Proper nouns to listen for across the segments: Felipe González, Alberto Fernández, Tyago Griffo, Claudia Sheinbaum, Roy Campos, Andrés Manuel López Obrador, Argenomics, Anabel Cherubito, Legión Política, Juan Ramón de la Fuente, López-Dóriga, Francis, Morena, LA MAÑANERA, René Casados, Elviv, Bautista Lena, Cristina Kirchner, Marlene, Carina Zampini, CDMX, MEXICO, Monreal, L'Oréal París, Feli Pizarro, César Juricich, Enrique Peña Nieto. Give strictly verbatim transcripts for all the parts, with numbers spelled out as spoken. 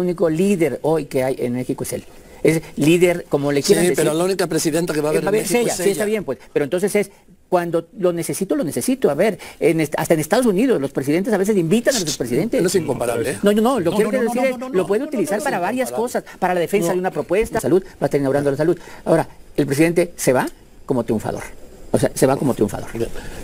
El único líder hoy que hay en México es él. Es líder, como le quieran sí, decir. Sí, pero la única presidenta que va a haber eh, va en México ella, es ella. Sí, está bien, pues. Pero entonces es, cuando lo necesito, lo necesito. A ver, en hasta en Estados Unidos, los presidentes a veces invitan a sus presidentes. No es incomparable. No, no, no. Lo no, quiero no, no, decir no, no, no, es, no, lo puede utilizar no, no, no, para varias cosas. Para la defensa no. de una propuesta. La salud, va a estar inaugurando la salud. Ahora, el presidente se va como triunfador. O sea, se va como triunfador.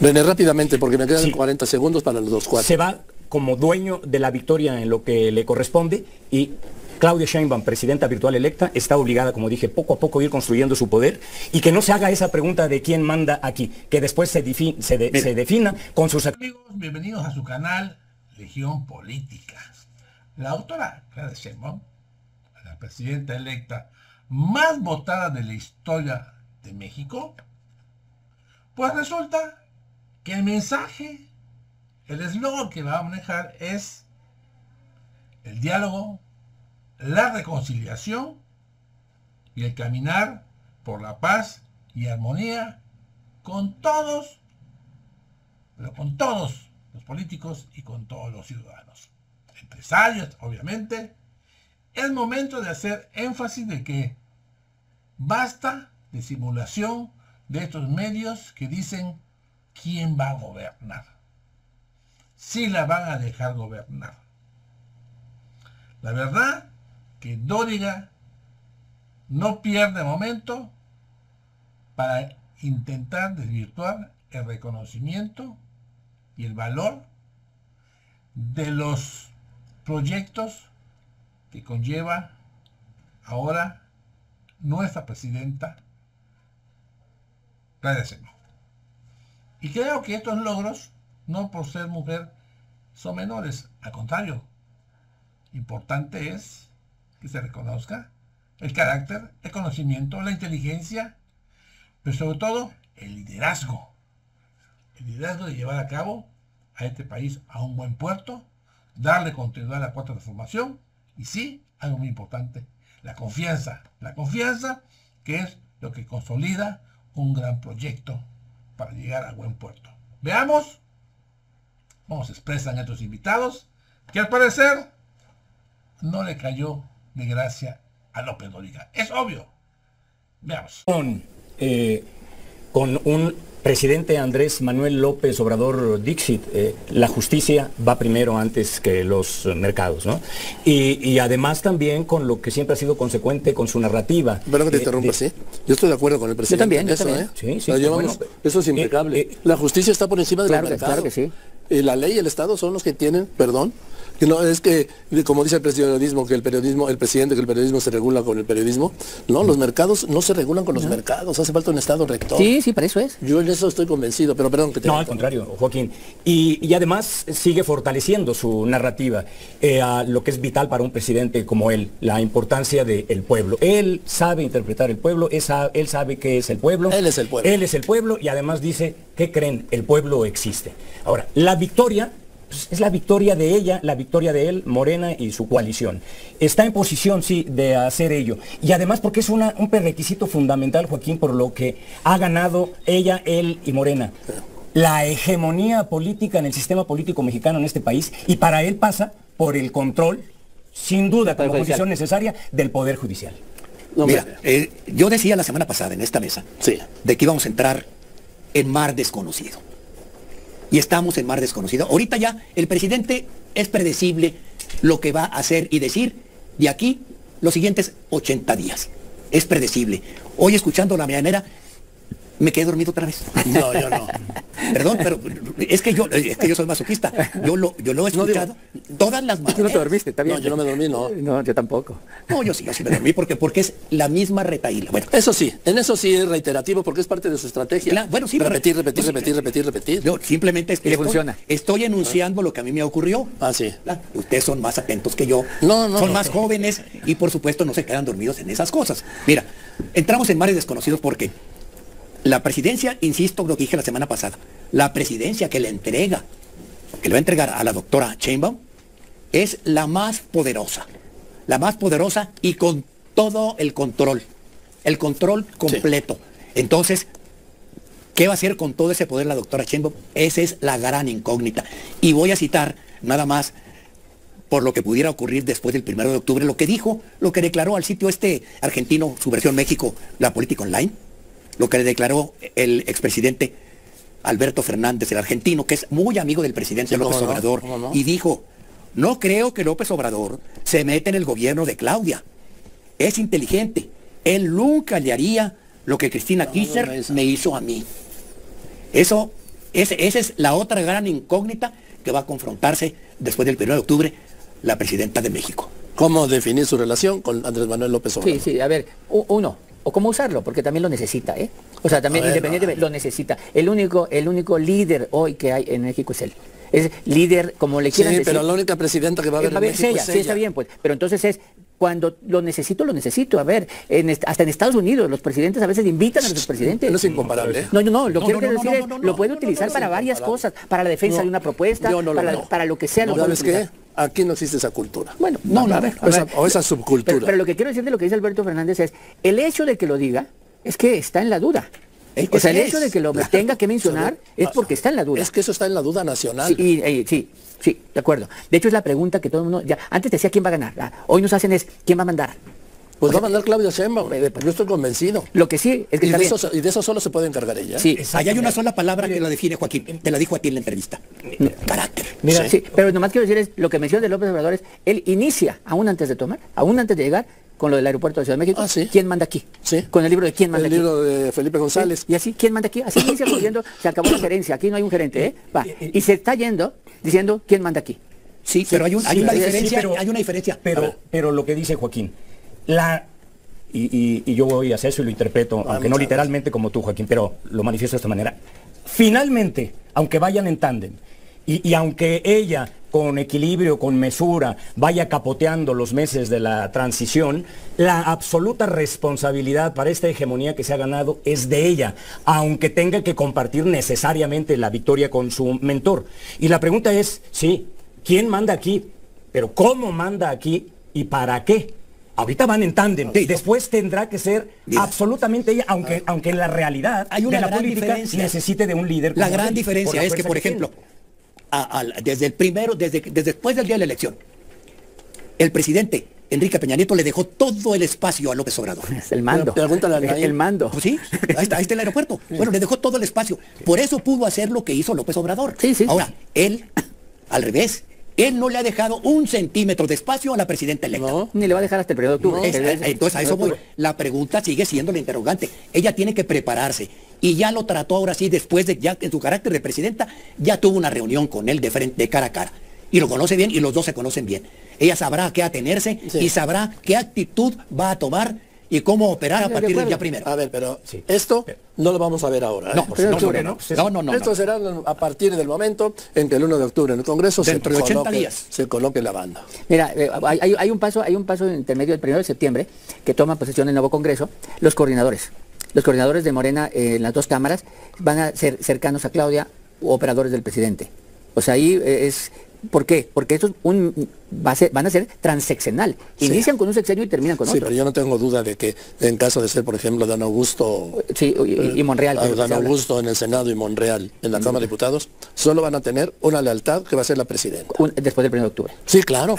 René, rápidamente, porque me quedan sí. cuarenta segundos para los dos cuatro. Se va como dueño de la victoria en lo que le corresponde y Claudia Sheinbaum, presidenta virtual electa, está obligada, como dije, poco a poco ir construyendo su poder y que no se haga esa pregunta de quién manda aquí, que después se, se, de se defina con sus... Amigos, bienvenidos a su canal Legión Política. La autora Claudia Sheinbaum, la presidenta electa más votada de la historia de México, pues resulta que el mensaje, el eslogan que va a manejar es el diálogo, la reconciliación y el caminar por la paz y armonía con todos, pero con todos los políticos y con todos los ciudadanos, empresarios, obviamente. Es momento de hacer énfasis de que basta de simulación de estos medios que dicen quién va a gobernar, si la van a dejar gobernar. La verdad que Dóriga no pierde momento para intentar desvirtuar el reconocimiento y el valor de los proyectos que conlleva ahora nuestra presidenta Claudia Sheinbaum. Y creo que estos logros, no por ser mujer, son menores, al contrario. Importante es que se reconozca el carácter, el conocimiento, la inteligencia, pero sobre todo el liderazgo. El liderazgo de llevar a cabo a este país a un buen puerto, darle continuidad a la cuarta transformación y sí, algo muy importante, la confianza. La confianza que es lo que consolida un gran proyecto para llegar a buen puerto. Veamos cómo se expresan estos invitados, que al parecer no le cayó de gracia a López-Dóriga. Es obvio. Veamos. Con, eh, con un presidente Andrés Manuel López Obrador Dixit, eh, la justicia va primero antes que los mercados, ¿no? Y, y además también con lo que siempre ha sido consecuente con su narrativa. Perdón que te eh, interrumpa, de... sí. Yo estoy de acuerdo con el presidente. Yo también, yo eso, también. ¿eh? Sí, sí, llevamos, bueno, eso es impecable. Eh, eh, la justicia está por encima de claro los mercados. Claro que sí. Y la ley y el Estado son los que tienen, perdón, que no es que, como dice el periodismo, que el periodismo, el presidente, que el periodismo se regula con el periodismo. No, los mercados no se regulan con los no. mercados, hace falta un Estado rector. Sí, sí, para eso es. Yo en eso estoy convencido, pero perdón que te... No, al contrario, Joaquín. Y, y además sigue fortaleciendo su narrativa, eh, a lo que es vital para un presidente como él, la importancia del pueblo. Él sabe interpretar el pueblo, es a, él sabe qué es el pueblo. Él es el pueblo. Él es el pueblo y además dice, ¿qué creen? El pueblo existe. Ahora, la victoria... Pues es la victoria de ella, la victoria de él, Morena y su coalición. Está en posición, sí, de hacer ello. Y además porque es una, un prerequisito fundamental, Joaquín, por lo que ha ganado ella, él y Morena. La hegemonía política en el sistema político mexicano en este país, y para él pasa por el control, sin duda, como condición necesaria, del Poder Judicial. No, mira, eh, yo decía la semana pasada en esta mesa, sí, de que íbamos a entrar en mar desconocido. Y estamos en mar desconocido. Ahorita ya el presidente es predecible lo que va a hacer y decir de aquí los siguientes ochenta días. Es predecible. Hoy escuchando la mañanera me quedé dormido otra vez. No, yo no. Perdón, pero es que yo, es que yo soy masoquista. Yo lo, yo lo he escuchado no, digo, todas las mañaneras. Tú no te dormiste, está bien. No, yo no me dormí, no. No, yo tampoco. No, yo sí, yo sí me dormí porque, porque es la misma retaíla. Bueno, eso sí, en eso sí es reiterativo porque es parte de su estrategia. La, bueno, sí, repetir, pero, repetir, repetir, pues, repetir, repetir, repetir. No, simplemente es que le funciona. Estoy enunciando lo que a mí me ocurrió. Ah, sí. La, ustedes son más atentos que yo. No, no. Son no, más no. jóvenes y por supuesto no se quedan dormidos en esas cosas. Mira, entramos en mares desconocidos porque la presidencia, insisto, lo que dije la semana pasada, la presidencia que le entrega, que le va a entregar a la doctora Sheinbaum, es la más poderosa, la más poderosa y con todo el control, el control completo. Sí. Entonces, ¿qué va a hacer con todo ese poder la doctora Sheinbaum? Esa es la gran incógnita. Y voy a citar nada más por lo que pudiera ocurrir después del primero de octubre, lo que dijo, lo que declaró al sitio este argentino, su versión México, La Política Online, lo que le declaró el expresidente Alberto Fernández, el argentino, que es muy amigo del presidente sí, López no, Obrador, no, no. y dijo, no creo que López Obrador se meta en el gobierno de Claudia, es inteligente, él nunca le haría lo que Cristina no, Kirchner no, no, no, no. me hizo a mí. Eso, ese, esa es la otra gran incógnita que va a confrontarse después del primero de octubre la presidenta de México. ¿Cómo definir su relación con Andrés Manuel López Obrador? Sí, sí, a ver, uno, o cómo usarlo, porque también lo necesita, ¿eh? O sea, también independientemente lo necesita. El único, el único líder hoy que hay en México es él. Es líder, como le quieran sí, decir. Sí, pero la única presidenta que va a haber en México es ella. Sí, está bien, pues. Pero entonces es... Cuando lo necesito, lo necesito. A ver, en hasta en Estados Unidos los presidentes a veces invitan a los presidentes. No es incomparable. No, no, no, lo no, quiero no, decir no, no, no, es, lo puede utilizar no, no, no, para varias cosas, para la defensa no, de una propuesta, no, no, para, no. para lo que sea. No, lo ¿Sabes qué? Aquí no existe esa cultura. Bueno, no, no, a ver. A ver, a ver o, esa, o esa subcultura. Pero, pero lo que quiero decir de lo que dice Alberto Fernández es, el hecho de que lo diga es que está en la duda. Es que o sea, el hecho es, de que lo claro, tenga que mencionar es porque está en la duda. Es que eso está en la duda nacional. Sí, y, y, sí, sí, de acuerdo. De hecho es la pregunta que todo el mundo... Ya, antes decía quién va a ganar. Ah, hoy nos hacen es quién va a mandar. Pues o va sea, a mandar Claudia Sheinbaum. Yo estoy convencido. Lo que sí es que... Y, está de, bien. Eso, y de eso solo se puede encargar ella. Sí, allá hay una sola palabra que la define Joaquín. Te la dijo a ti en la entrevista. No. Carácter. Mira, sí. Sí, pero nomás quiero decir es lo que menciona de López Obrador es, él inicia, aún antes de tomar, aún antes de llegar, con lo del aeropuerto de Ciudad de México, ah, ¿sí? ¿Quién manda aquí? ¿Sí? Con el libro de ¿Quién manda el aquí? El libro de Felipe González. ¿Sí? Y así, ¿quién manda aquí? Así inicia diciendo, se acabó la gerencia, aquí no hay un gerente, ¿eh? Va. Y se está yendo diciendo, ¿quién manda aquí? Sí, sí pero hay, un, sí, hay, una, sí, diferencia, pero, hay una diferencia. Pero, pero lo que dice Joaquín, la... Y, y, y yo voy hacia eso y lo interpreto, vamos, aunque no literalmente como tú, Joaquín, pero lo manifiesto de esta manera. Finalmente, aunque vayan en tándem, y, y aunque ella... con equilibrio, con mesura, vaya capoteando los meses de la transición, la absoluta responsabilidad para esta hegemonía que se ha ganado es de ella, aunque tenga que compartir necesariamente la victoria con su mentor. Y la pregunta es, sí, ¿quién manda aquí? Pero ¿cómo manda aquí y para qué? Ahorita van en tándem, sí, después tendrá que ser mira, absolutamente ella, aunque, aunque en la realidad hay una de la gran política diferencia. Necesite de un líder. La gran él, diferencia es que, por ejemplo... A, a, desde el primero, desde, desde después del día de la elección, el presidente Enrique Peña Nieto le dejó todo el espacio a López Obrador. El mando. Pregúntale al el mando. Pues sí, ahí está, ahí está el aeropuerto. Bueno, le dejó todo el espacio. Por eso pudo hacer lo que hizo López Obrador. Sí, sí. Ahora, él, al revés, él no le ha dejado un centímetro de espacio a la presidenta electa. No, ni le va a dejar hasta el periodo de octubre. No, es, entonces, a eso voy. La pregunta sigue siendo la interrogante. Ella tiene que prepararse. Y ya lo trató ahora sí, después de ya en su carácter de presidenta, ya tuvo una reunión con él de frente, de cara a cara. Y lo conoce bien y los dos se conocen bien. Ella sabrá a qué atenerse sí. y sabrá qué actitud va a tomar y cómo operar a partir del día primero. A ver, pero sí. esto pero, no lo vamos a ver ahora. No, ¿eh? no, sobre, no, no, no, no. Esto no. será a partir del momento en que el primero de octubre en el Congreso Dentro se, de ochenta coloque, días. se coloque la banda. Mira, hay, hay un paso, hay un paso intermedio del primero de septiembre que toma posesión el nuevo Congreso, los coordinadores. Los coordinadores de Morena eh, en las dos cámaras van a ser cercanos a Claudia u operadores del presidente. O sea, ahí eh, es... ¿Por qué? Porque esto es un, va a ser, van a ser transeccional. Inician sí. con un sexenio y terminan con sí, otro. Sí, pero yo no tengo duda de que en caso de ser, por ejemplo, Dan Augusto... Sí, y, y Monreal. Eh, Dan Augusto en el Senado y Monreal en la Cámara de Diputados, solo van a tener una lealtad que va a ser la presidenta. Un, después del primero de octubre. Sí, claro.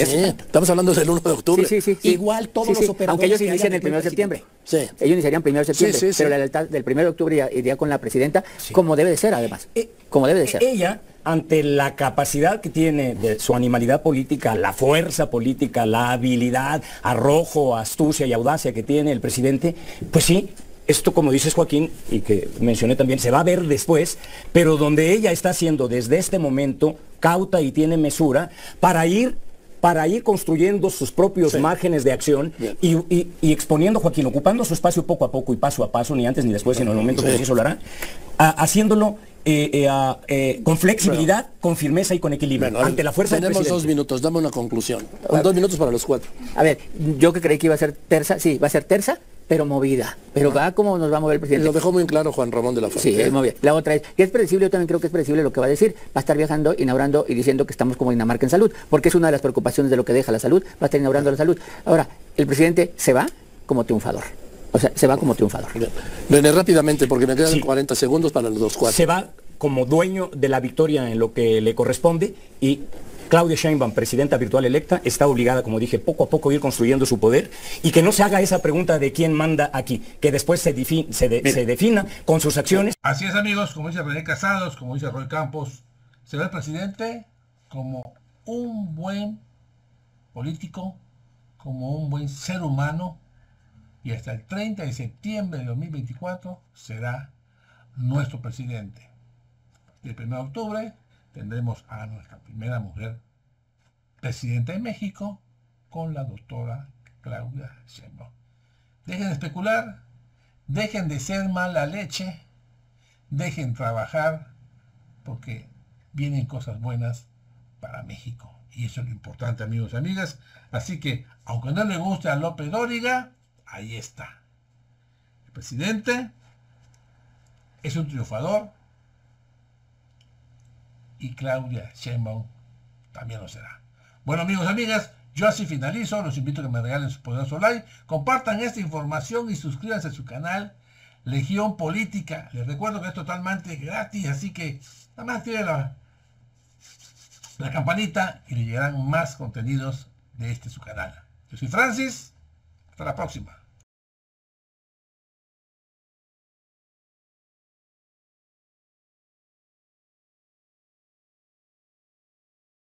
Estamos hablando del uno de octubre. Sí, sí, sí, Igual todos sí, sí. los operadores... Aunque ellos inician el primero de septiembre. Sí. Ellos iniciarían primero de septiembre, sí, sí, sí. pero la lealtad del primero de octubre iría con la presidenta, sí. como debe de ser, además. Eh, como debe de ser. Ella... ante la capacidad que tiene de su animalidad política, la fuerza política, la habilidad, arrojo, astucia y audacia que tiene el presidente, pues sí, esto como dices Joaquín, y que mencioné también, se va a ver después, pero donde ella está siendo desde este momento cauta y tiene mesura para ir... para ir construyendo sus propios sí. márgenes de acción y, y, y exponiendo, Joaquín, ocupando su espacio poco a poco y paso a paso, ni antes ni después, sino en el momento sí. que eso lo hará, a, haciéndolo eh, eh, eh, con flexibilidad, bueno, con firmeza y con equilibrio, bueno, ante la fuerza del presidente. Tenemos dos minutos, dame una conclusión. Con dos minutos para los cuatro. A ver, yo que creí que iba a ser tersa, sí, va a ser tersa, pero movida. Pero va como nos va a mover el presidente. Lo dejó muy claro Juan Ramón de la Fuente. Sí, es movida. La otra es, que es predecible, yo también creo que es predecible lo que va a decir. Va a estar viajando, inaugurando y diciendo que estamos como Dinamarca en salud, porque es una de las preocupaciones de lo que deja la salud, va a estar inaugurando la salud. Ahora, el presidente se va como triunfador. O sea, se va como triunfador. René, rápidamente, porque me quedan sí. cuarenta segundos para los dos cuatro. Se va como dueño de la victoria en lo que le corresponde y... Claudia Sheinbaum, presidenta virtual electa, está obligada, como dije, poco a poco ir construyendo su poder, y que no se haga esa pregunta de quién manda aquí, que después se, se, de se defina con sus acciones. Así es, amigos, como dice René Casados, como dice Roy Campos, se ve el presidente como un buen político, como un buen ser humano, y hasta el treinta de septiembre de dos mil veinticuatro será nuestro presidente. El primero de octubre tendremos a nuestra primera mujer presidenta de México con la doctora Claudia Sheinbaum. Dejen de especular, dejen de ser mala leche, dejen trabajar, porque vienen cosas buenas para México. Y eso es lo importante, amigos y amigas. Así que, aunque no le guste a López-Dóriga, ahí está. El presidente es un triunfador y Claudia Sheinbaum también lo será. Bueno, amigos y amigas, yo así finalizo. Los invito a que me regalen su poderoso like, compartan esta información y suscríbanse a su canal Legión Política. Les recuerdo que es totalmente gratis, así que nada más tiren la, la campanita y le llegarán más contenidos de este su canal. Yo soy Francis. Hasta la próxima.